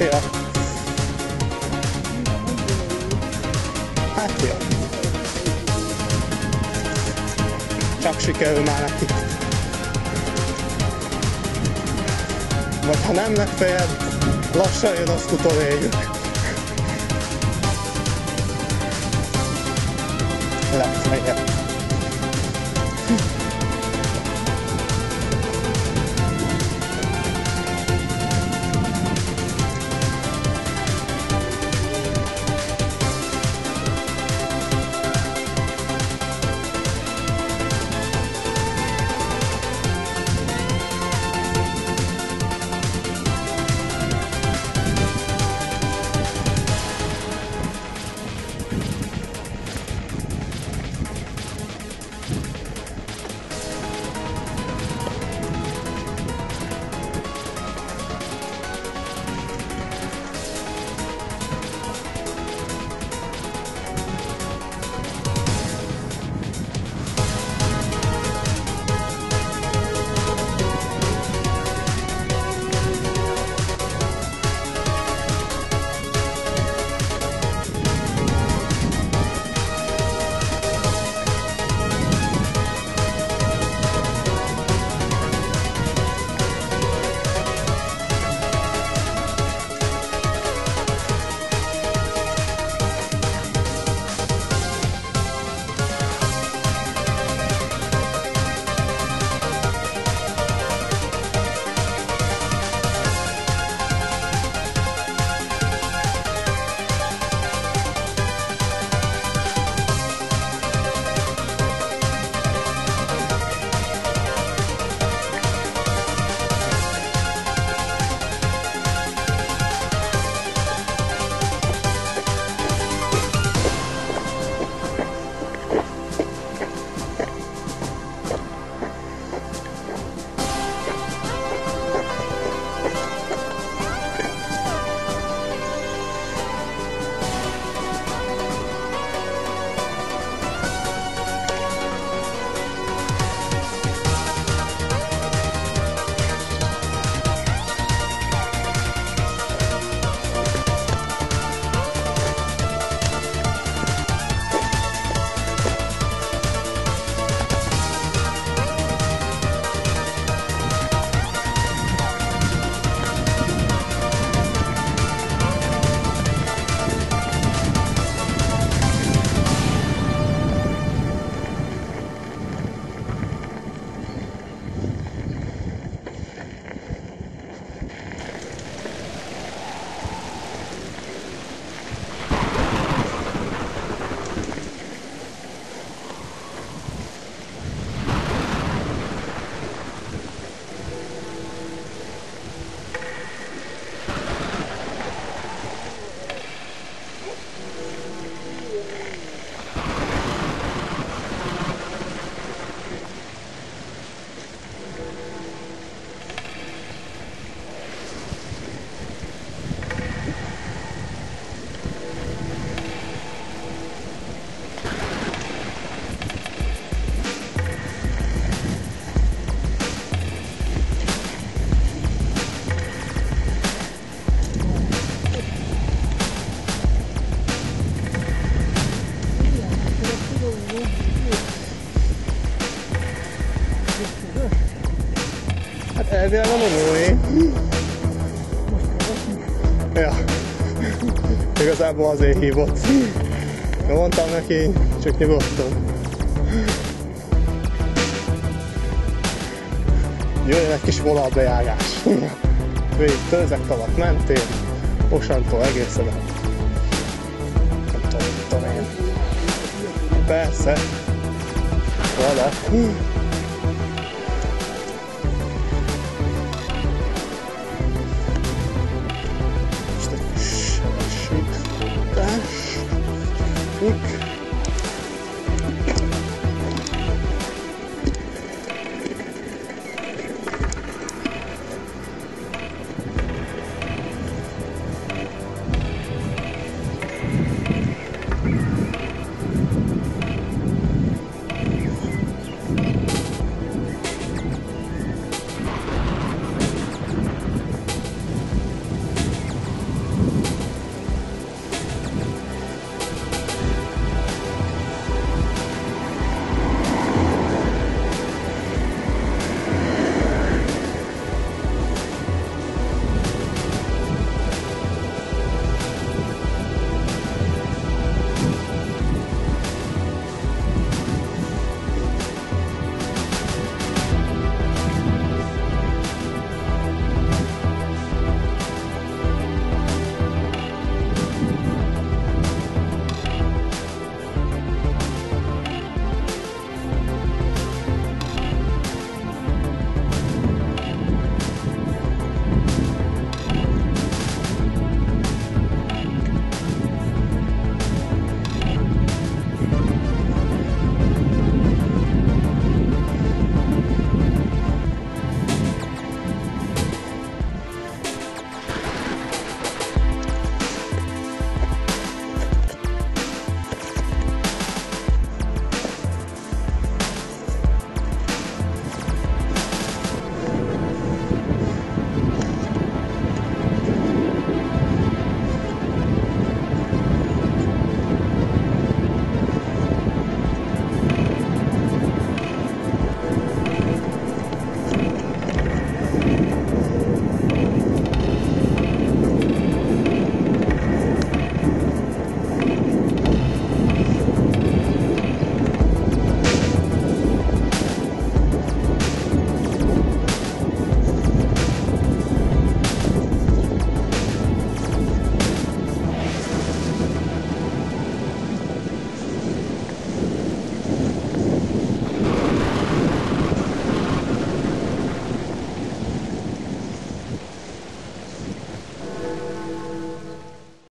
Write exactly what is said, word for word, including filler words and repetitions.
Ja. Hát ja. Csak sikerül már neki. Vagy ha nem legfeljebb, lassan jön, azt utoléljük. Legfeljebb. Elvileg a monolóé. Ja. Igazából azért hívott. De mondtam neki, csak nyugodtan. Jöjjön egy kis vonalbejágás. Végig Tőzeg-tavak mentén, Osantól egészen. Nem tudom, mit tudom én. Persze. Vala. Look.